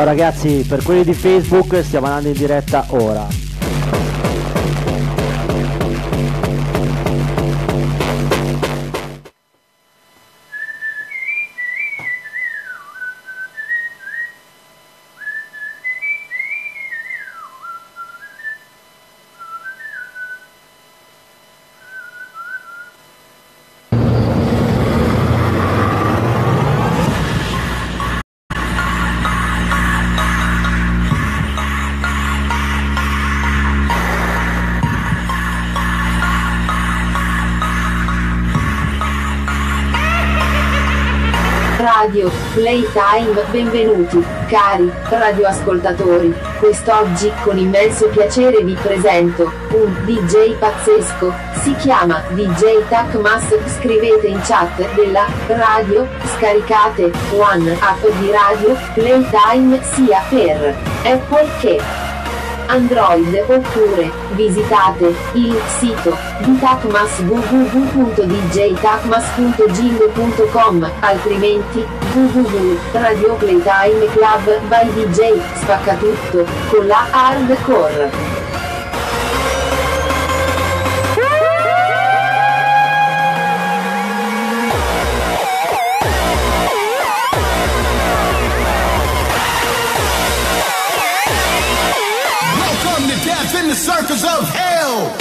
Ciao ragazzi, per quelli di Facebook stiamo andando in diretta ora. Radio Playtime, benvenuti, cari radioascoltatori. Quest'oggi con immenso piacere vi presento un DJ pazzesco, si chiama DJ Tacmas. Scrivete in chat della radio, scaricate One App di Radio Playtime sia per Apple che Android, oppure visitate il sito di Tacmas www.djtacmas.jingo.com, altrimenti www.radioplaytimeclub by DJ Spaccatutto con la hardcore. The circles of hell.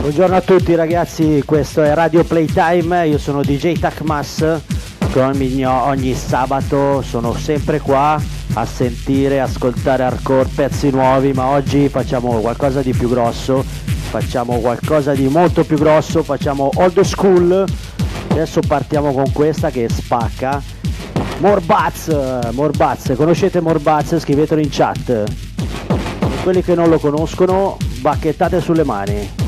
Buongiorno a tutti ragazzi, questo è Radio Playtime, io sono DJ Tacmas, come ogni sabato sono sempre qua a sentire, ascoltare hardcore, pezzi nuovi, ma oggi facciamo qualcosa di più grosso, facciamo qualcosa di molto più grosso, facciamo old school. Adesso partiamo con questa che spacca, Morbuz, conoscete Morbuz? Scrivetelo in chat, e quelli che non lo conoscono bacchettate sulle mani.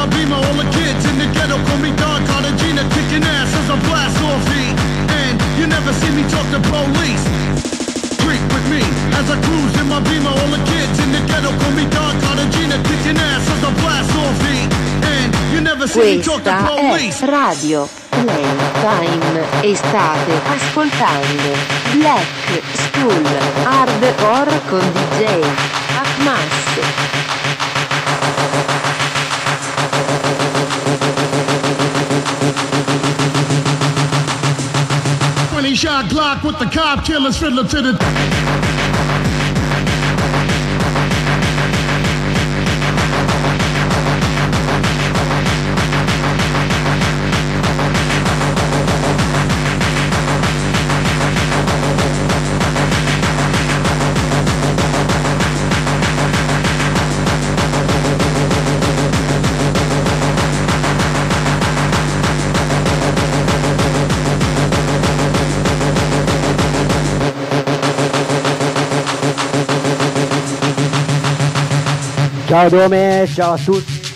my beamer, all the kids in the ghetto call me Don Cartagena, kicking ass as I blast off heat. And you never see me talk to police. Creep with me as I cruise in my beamer, all the kids in the ghetto call me Don Cartagena, kicking ass as I blast off heat. And you never see me talk to police. Questa è Radio Playtime e state ascoltando Black School Hardcore con DJ Tacmas. Shot Glock with the cop killers, fiddler to the Ciao Dome, ciao a tutti.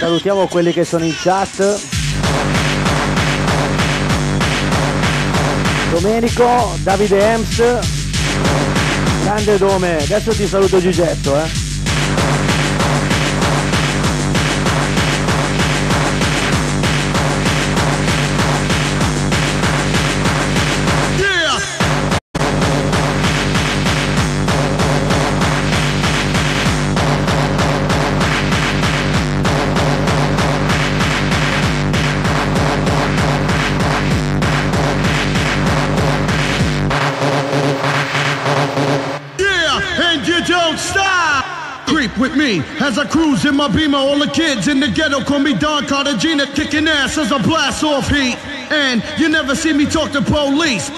Salutiamo quelli che sono in chat. Domenico, Davide Ems. Grande Dome, adesso ti saluto Gigetto, eh. As I cruise in my beamer, all the kids in the ghetto call me Don Cartagena, kicking ass as I blast off heat. And you never see me talk to police.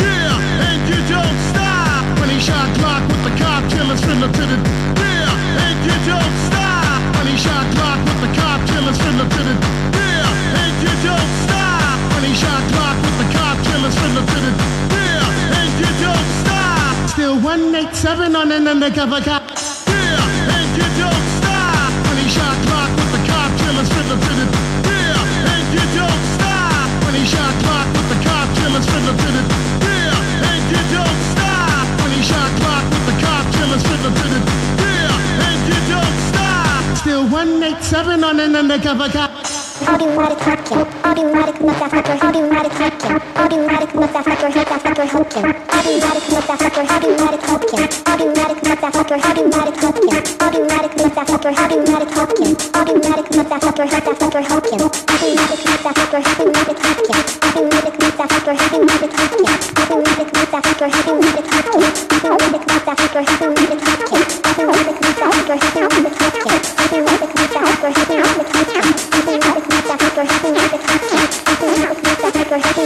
Yeah, and you don't stop. When he shot Glock with the cop killers, fiddler to the. Yeah, and you don't stop. When he shot Glock with the cop killers, fiddler to the. Yeah, and you don't stop. When he shot Glock with the cop killers, fiddler to the. Yeah, and you don't stop. Still 187 on an undercover cop. Still 187 on an undercover cop. I'll be right at you. I'll be right at motherfucker. I'll be right at you. I'll be right at motherfucker. I'll be right at motherfucker. I'll be right at you. I'll be right at motherfucker. I'll be right at you. I'll be right at motherfucker. I'll be right at you. I'll be right at motherfucker. I'll be right at motherfucker. I'll be right at you. I'll be right at motherfucker. I'll be right at you. I'll be right at motherfucker. I'll be right at you. I'll be right at motherfucker. I'll be right at you. I'll be right at motherfucker. I'll be right at you. I'll be right at motherfucker. I'll be right at you. Motherfucker, happy motherfucker, happy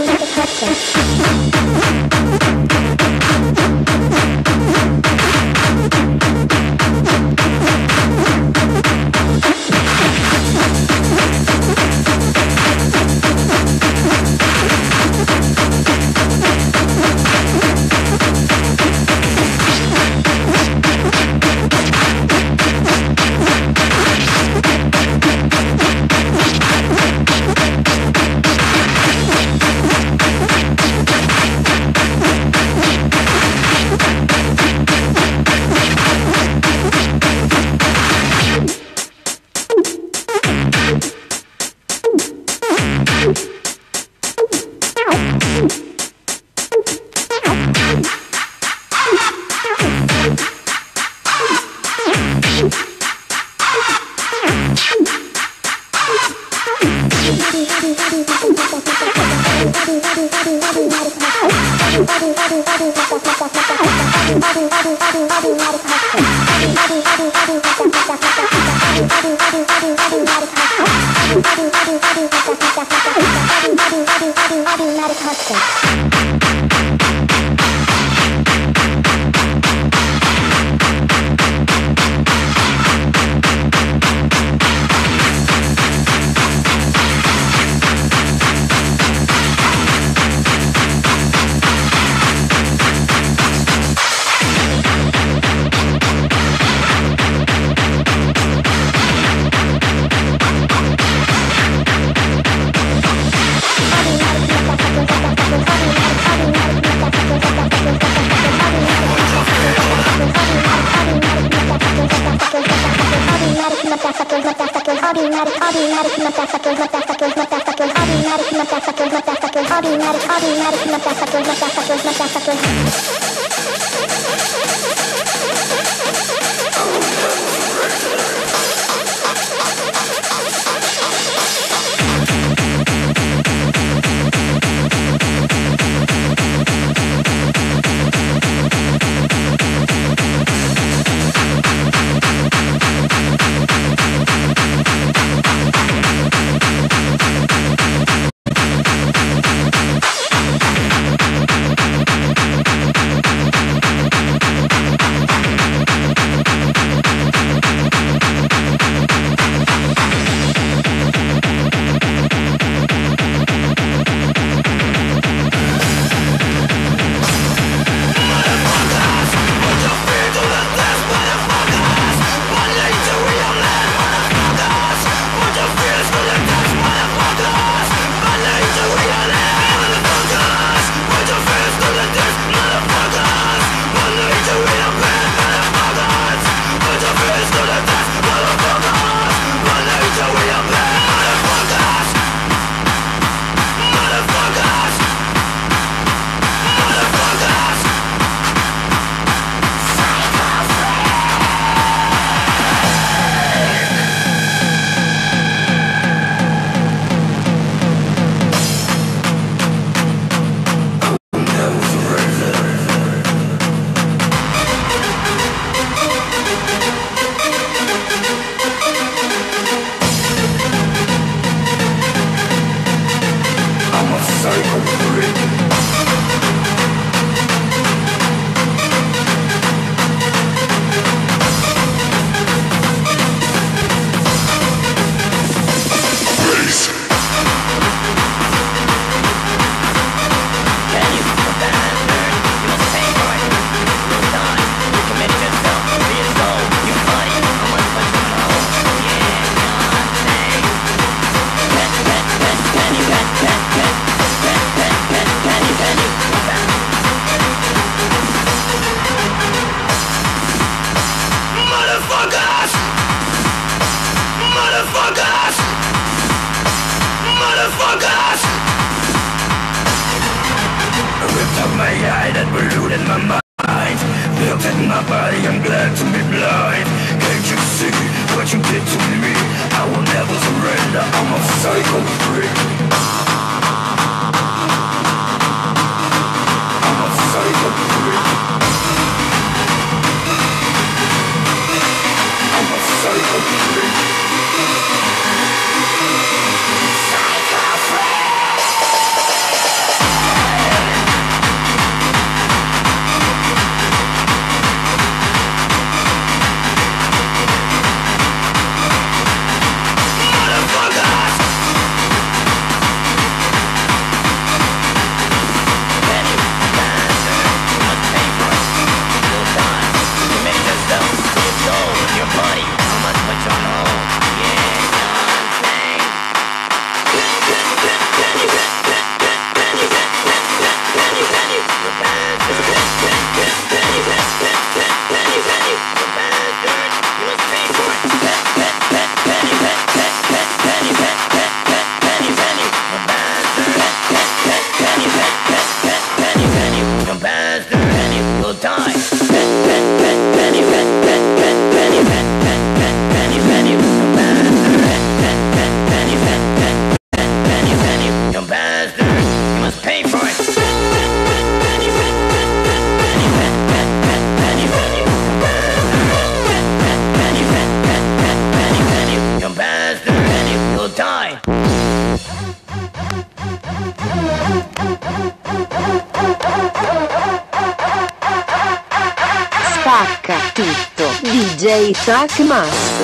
DJ Tacmas.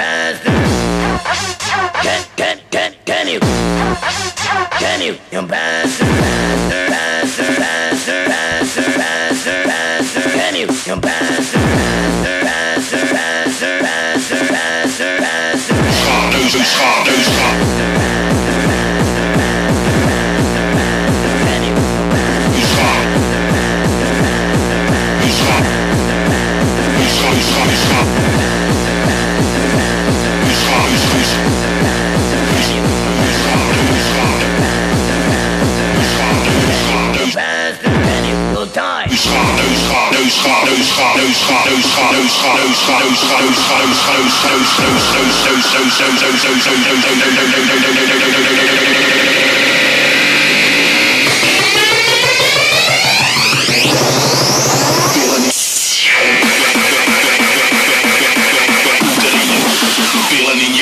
bastard. Can you, you bastard, bastard, bastard, bastard, bastard, bastard, can you, you bastard, bastard, bastard, bastard, bastard, bastard, Feeling in your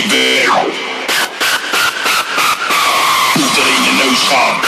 bed, feeling in your nose hard.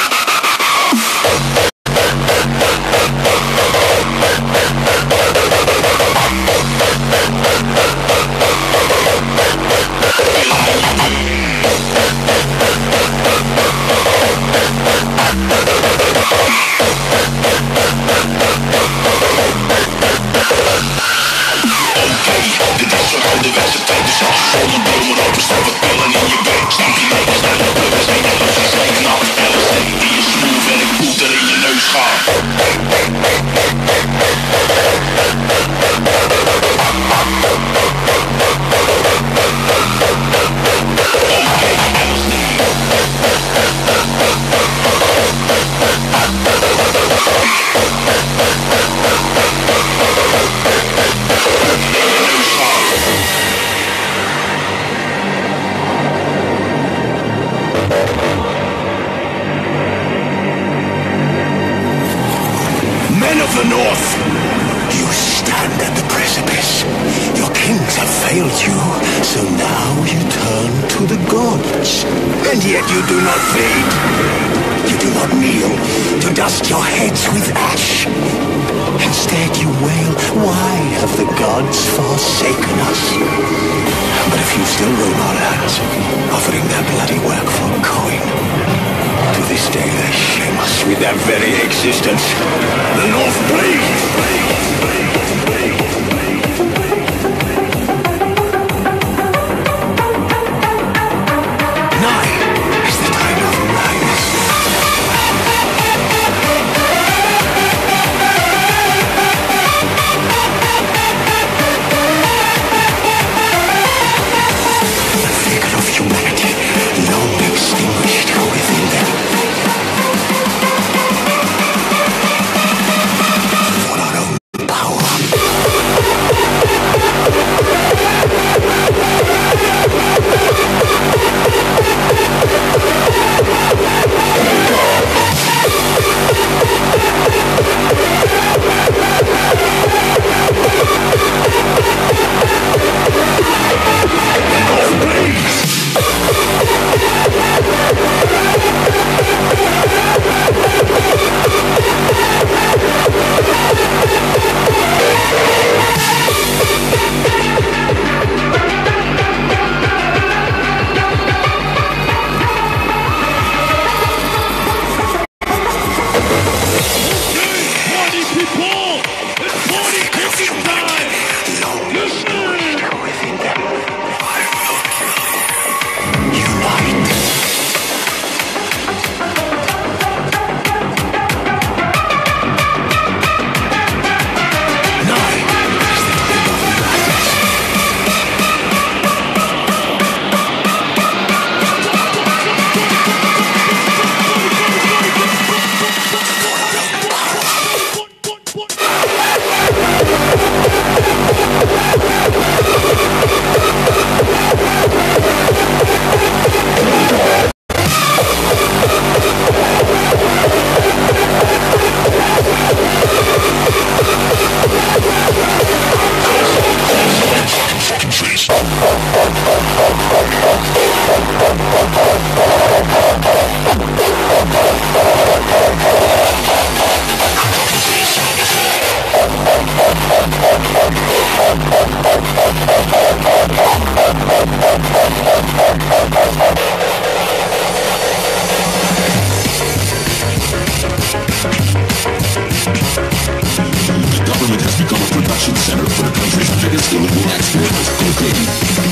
has become a production center for the country's biggest illegal exporters, cocaine.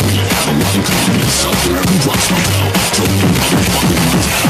We have a lot in common with South American drugs cartel, so we know what we're fucking with.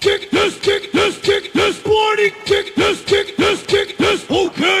Kick this party, kick this, okay.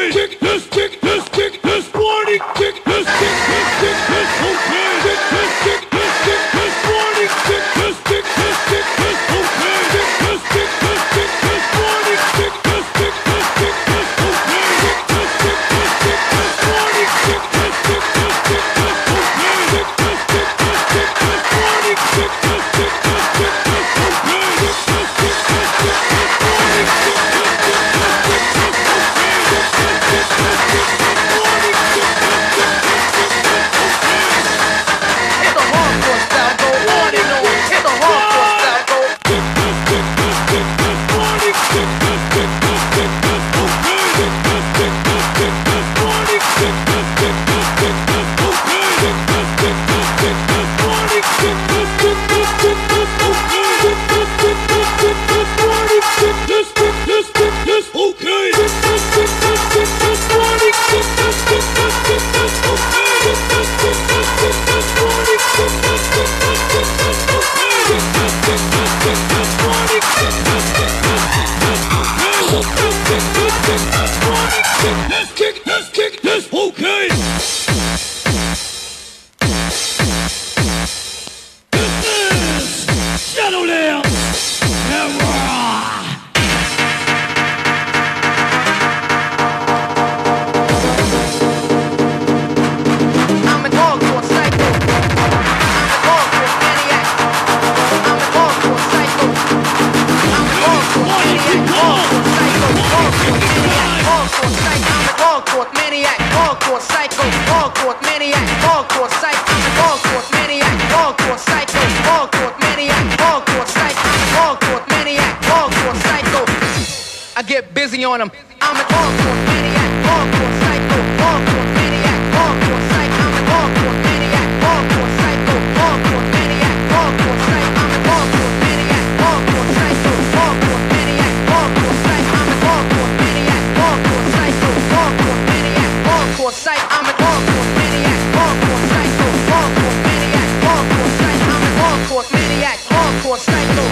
hardcore psycho, hardcore maniac, hardcore psycho, hardcore maniac, hardcore psycho, hardcore maniac, hardcore psycho, hardcore maniac, hardcore psycho. I get busy on them. I'm a hardcore maniac, hardcore psycho, hardcore maniac, hardcore psycho. I'm a hardcore maniac, hardcore psycho, hardcore maniac, hardcore psycho. I'm a hardcore maniac, hardcore psycho, hardcore maniac, hardcore psycho. I'm a hardcore maniac, hardcore psycho, hardcore maniac, hardcore psycho. I'm a hardcore maniac, hardcore psycho, hardcore maniac, hardcore psycho. I'm a hardcore maniac, hardcore psycho.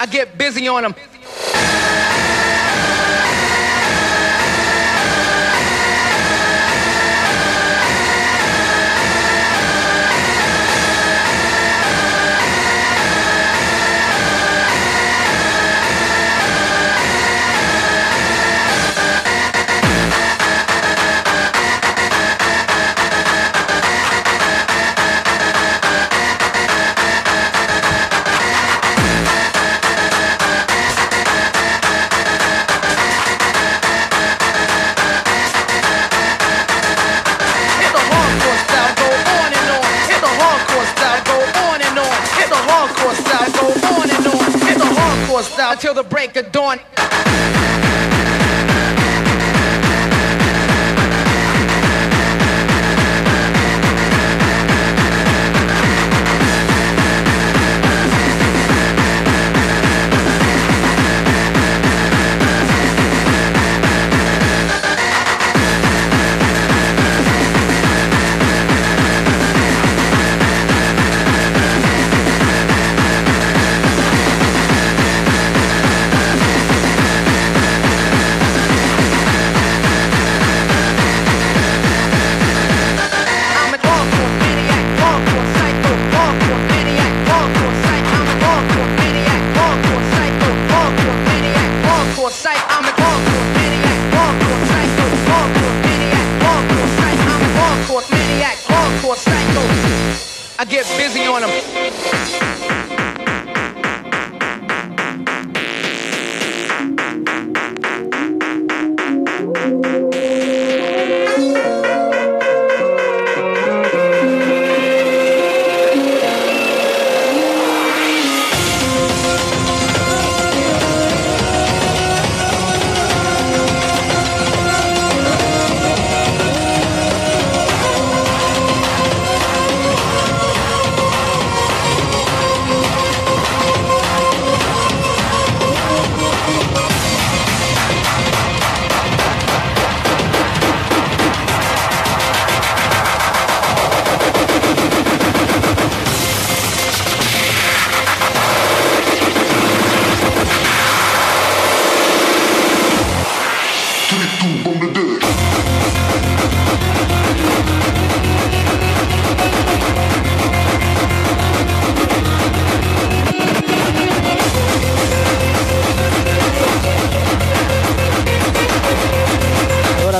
I get busy on them. Till the break of dawn.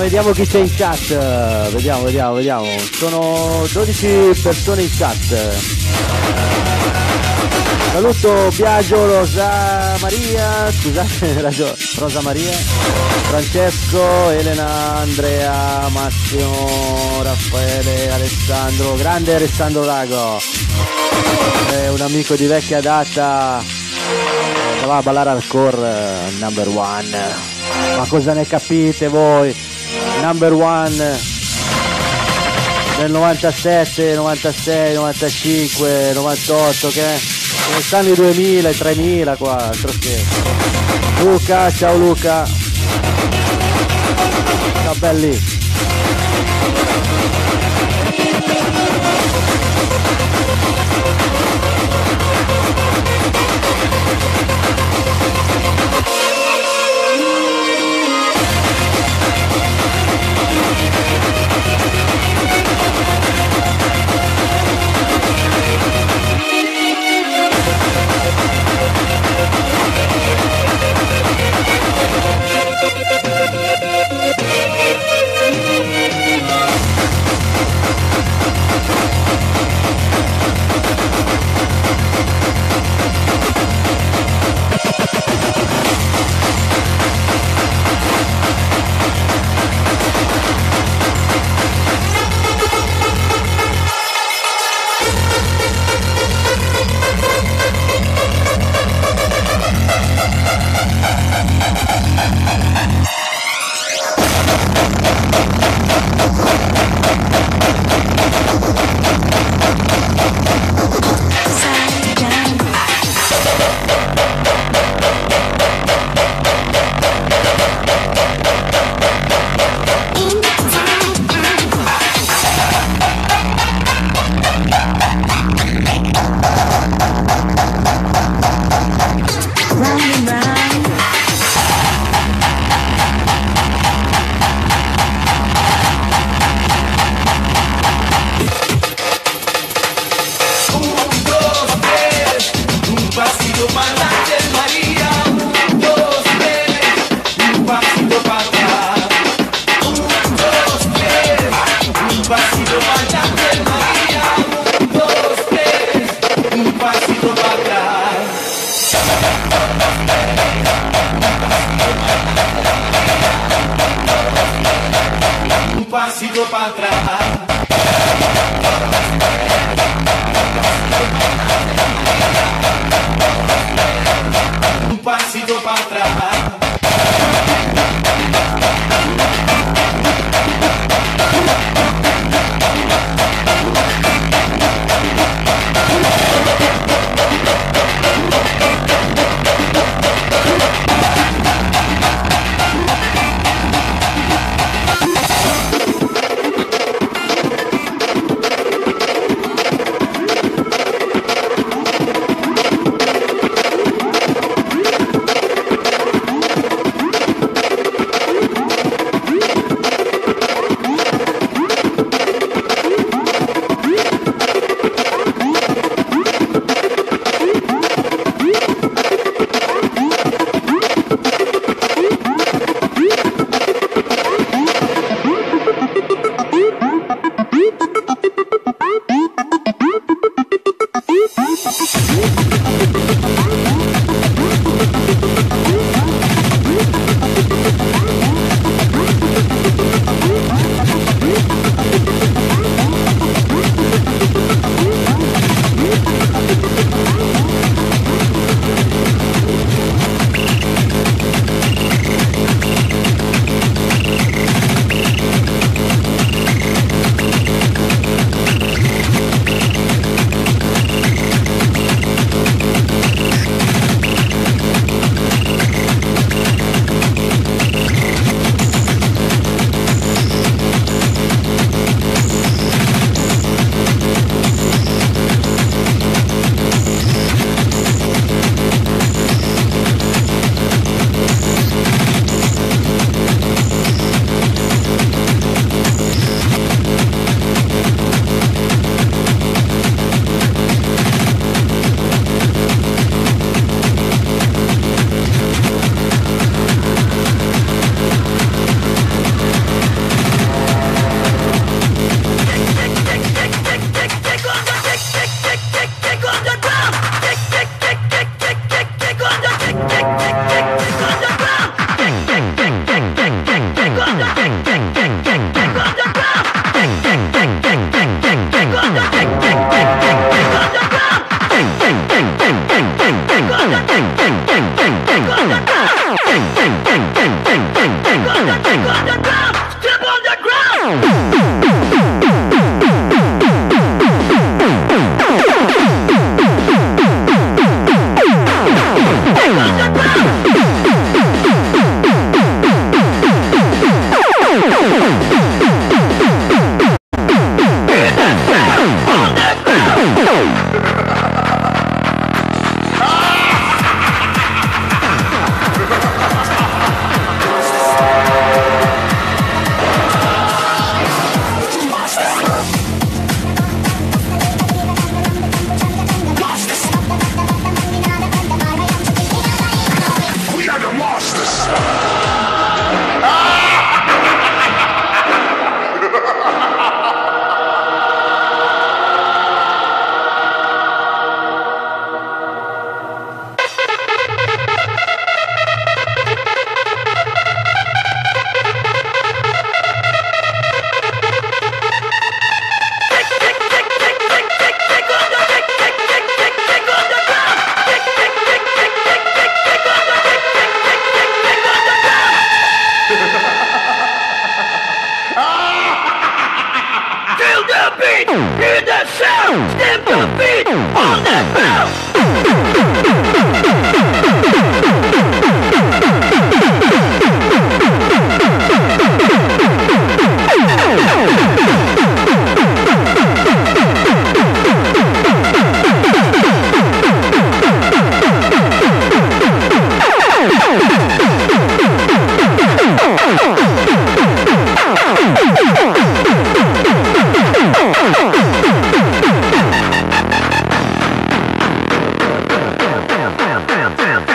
Vediamo chi c'è in chat, vediamo, sono 12 persone in chat. Saluto Biagio, Rosa Maria, scusate, Rosa Maria, Francesco, Elena, Andrea, Massimo, Raffaele, Alessandro, grande Alessandro Lago, è un amico di vecchia data, va a ballare al core number one, ma cosa ne capite voi? Number one del 97, 96, 95, 98, che sono stati i 2000, i 3000 qua, altro che. Luca, ciao Luca. Ciao belli. pasito para atrás. Un pasito para atrás. Bam,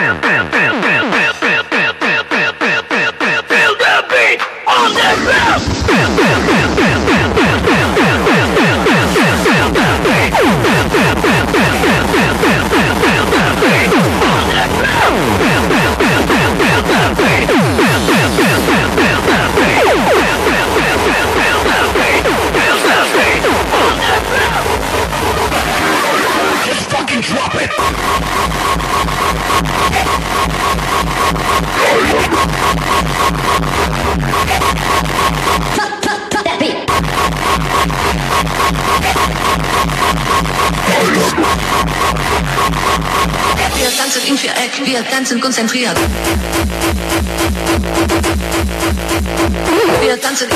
bam, bam, bam, bam, bam. Wir tanzen im Viereck, wir tanzen konzentriert. Wir tanzen.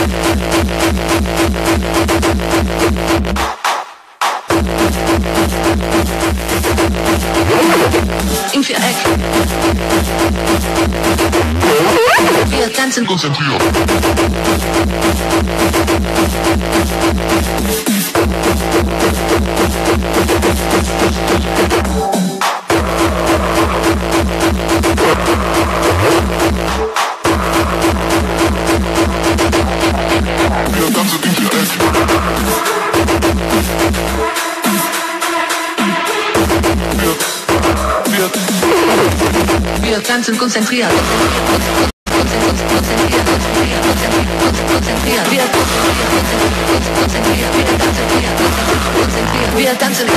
Im Viereck. Wir tanzen konzentriert. Wir tanzen im Viereck. Wir tanzen konzentriert. Wir tanzen.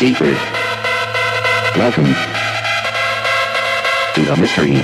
Secret. Welcome to the mystery.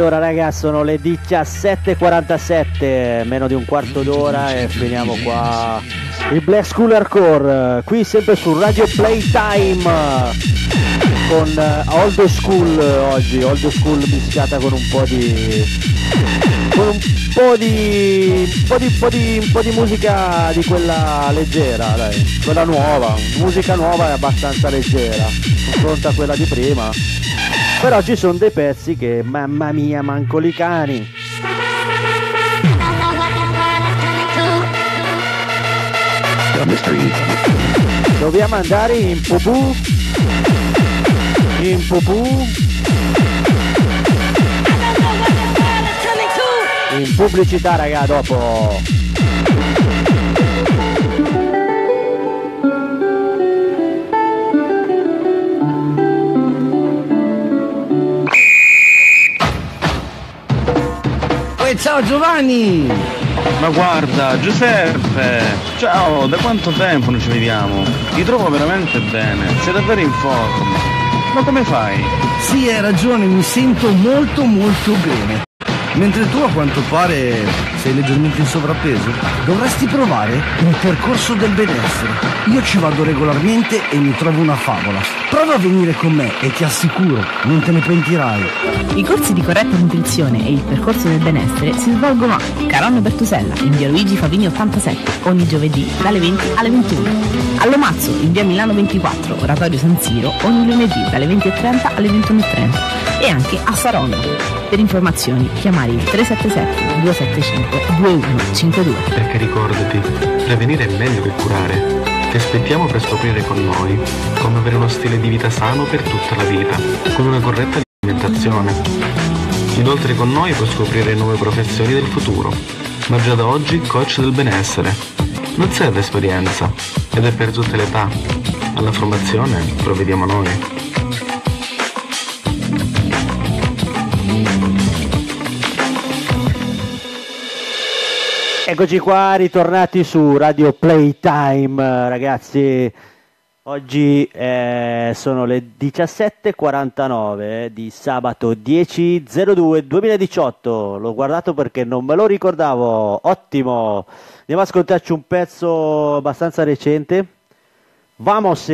Allora ragazzi, sono le 17:47, meno di un quarto d'ora e finiamo qua il Black School Hardcore, qui sempre su Radio Playtime con Old School oggi, Old School mischiata con un po' di... musica di quella leggera, dai, quella nuova, musica nuova è abbastanza leggera, confronta a quella di prima, però ci sono dei pezzi che mamma mia manco li cani. Dobbiamo andare in pupù, in pupù, in pubblicità raga, dopo. Ciao Giovanni! Ma guarda Giuseppe! Ciao, da quanto tempo non ci vediamo? Ti trovo veramente bene, sei davvero in forma. Ma come fai? Sì, hai ragione, mi sento molto molto bene. Mentre tu a quanto pare sei leggermente in sovrappeso, dovresti provare un percorso del benessere. Io ci vado regolarmente e mi trovo una favola. Prova a venire con me e ti assicuro, non te ne pentirai. I corsi di corretta nutrizione e il percorso del benessere si svolgono a Caronno Bertusella, in via Luigi Favini 87, ogni giovedì dalle 20 alle 21. All'Omazzo, in via Milano 24, Oratorio San Siro, ogni lunedì dalle 20:30 alle 21:30. E anche a Saronno. Per informazioni chiamare il 377 275 2152. Perché ricordati, prevenire è meglio che curare. Ti aspettiamo per scoprire con noi come avere uno stile di vita sano per tutta la vita, con una corretta alimentazione. Inoltre con noi puoi scoprire nuove professioni del futuro, ma già da oggi coach del benessere. Non serve esperienza ed è per tutte le età. Alla formazione provvediamo noi. Eccoci qua, ritornati su Radio Playtime, ragazzi. Oggi sono le 17:49 di sabato 10/02/2018. L'ho guardato perché non me lo ricordavo. Ottimo. Andiamo a ascoltarci un pezzo abbastanza recente. Vamos!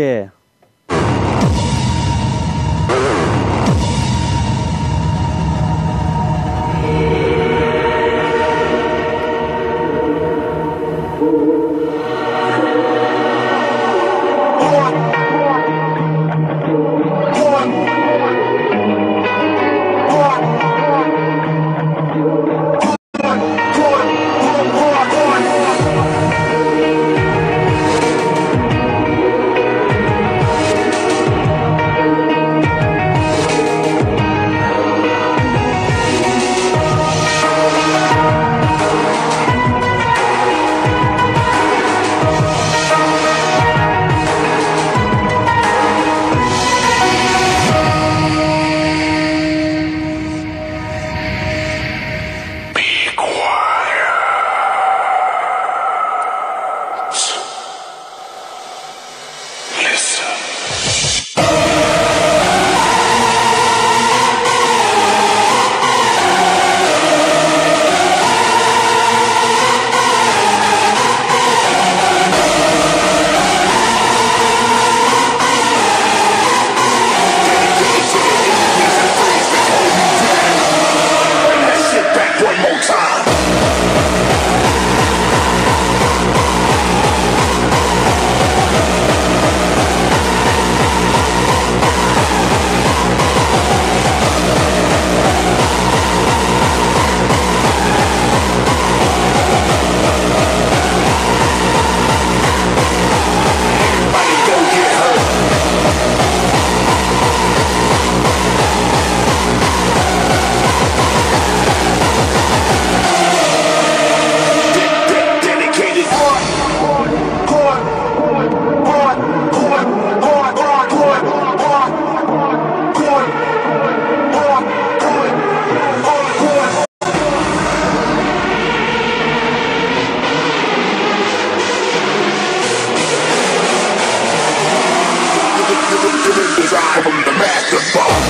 From the master ball.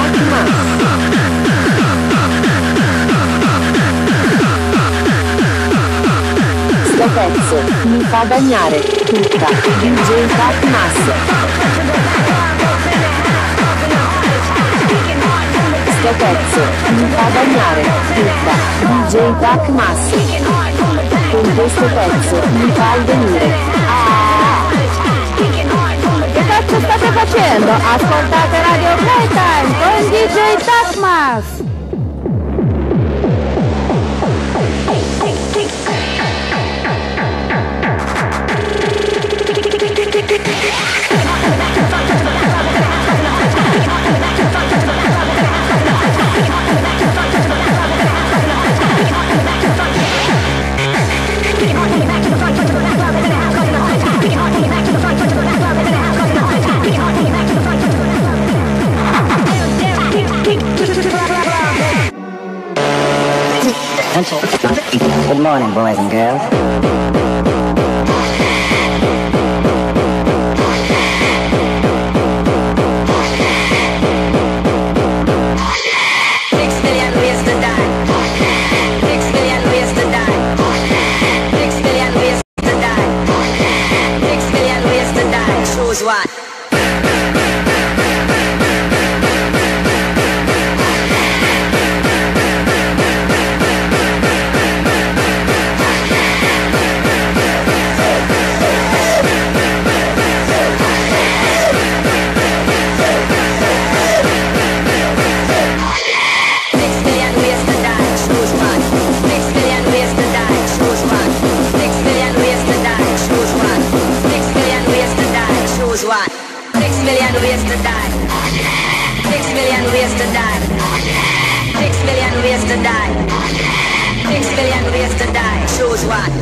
Tacmas. Sto pezzo mi fa bagnare tutta. DJ Tacmas. Questo pezzo mi fa bagnare tutta. DJ Tacmas. Con questo pezzo mi fa avvenire. Che cazzo state facendo? Ascoltate Radio Playtime con DJ Tacmas. Good morning, boys and girls. $6 million ways to die. Choose what?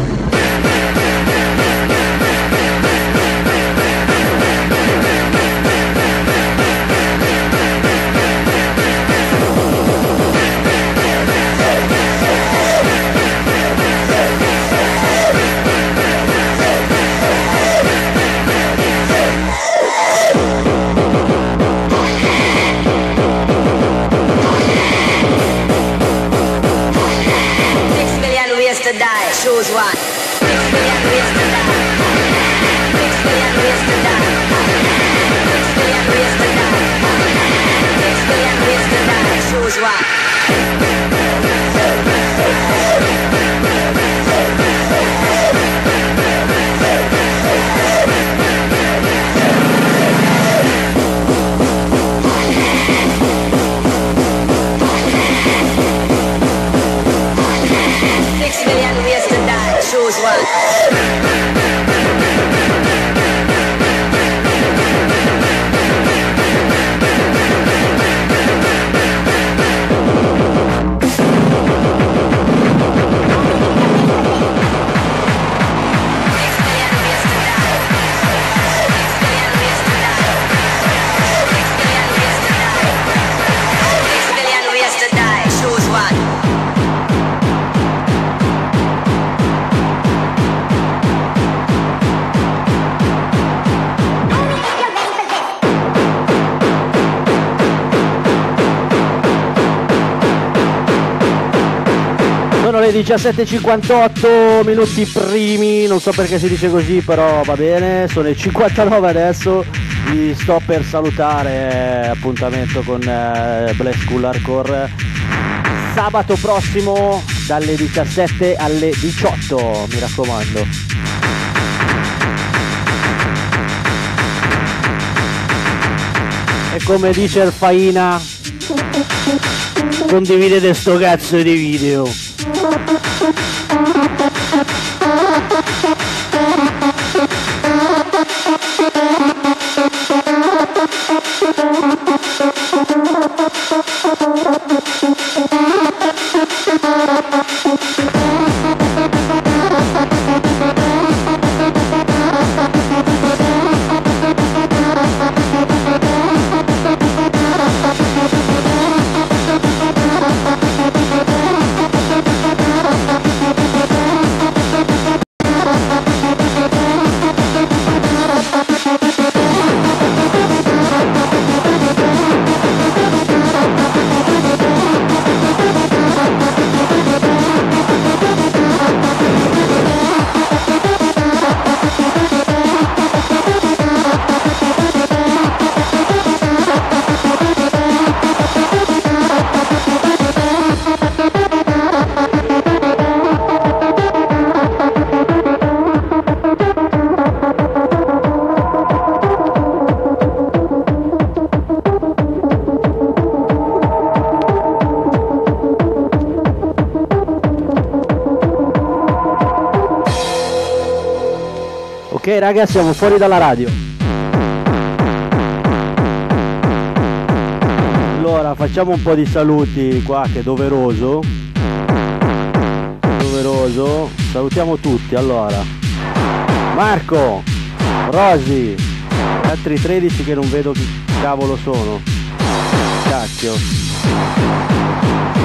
Sono le 17:58 minuti primi, non so perché si dice così, però va bene, sono le 59 adesso, vi sto per salutare, appuntamento con Black School Hardcore, sabato prossimo dalle 17 alle 18, mi raccomando. E come dice il Faina, condividete sto cazzo di video. Ok ragazzi, siamo fuori dalla radio. Allora facciamo un po' di saluti qua, che è doveroso. Doveroso. Salutiamo tutti, allora. Marco, Rosy, altri 13 che non vedo chi cavolo sono. Cacchio.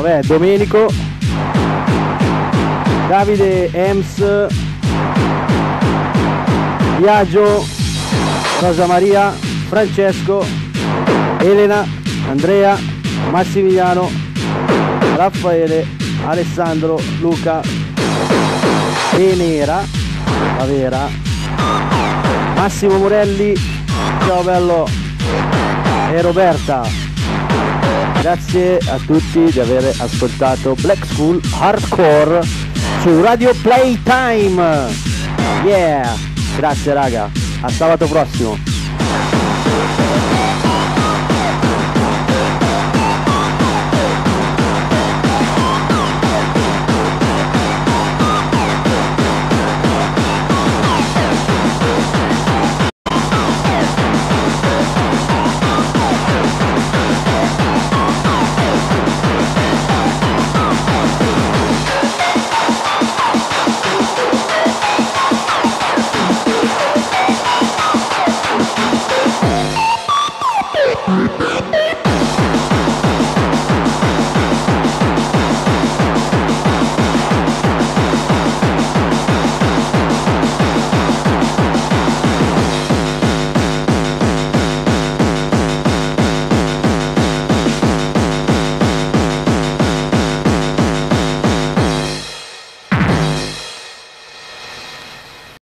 Vabbè, Domenico, Davide Ems, Biagio, Rosa Maria, Francesco, Elena, Andrea, Massimiliano, Raffaele, Alessandro, Luca, Venera, la vera, Massimo Morelli, ciao bello, e Roberta. Grazie a tutti di aver ascoltato Black School Hardcore su Radio Playtime. Yeah, grazie raga, a sabato prossimo.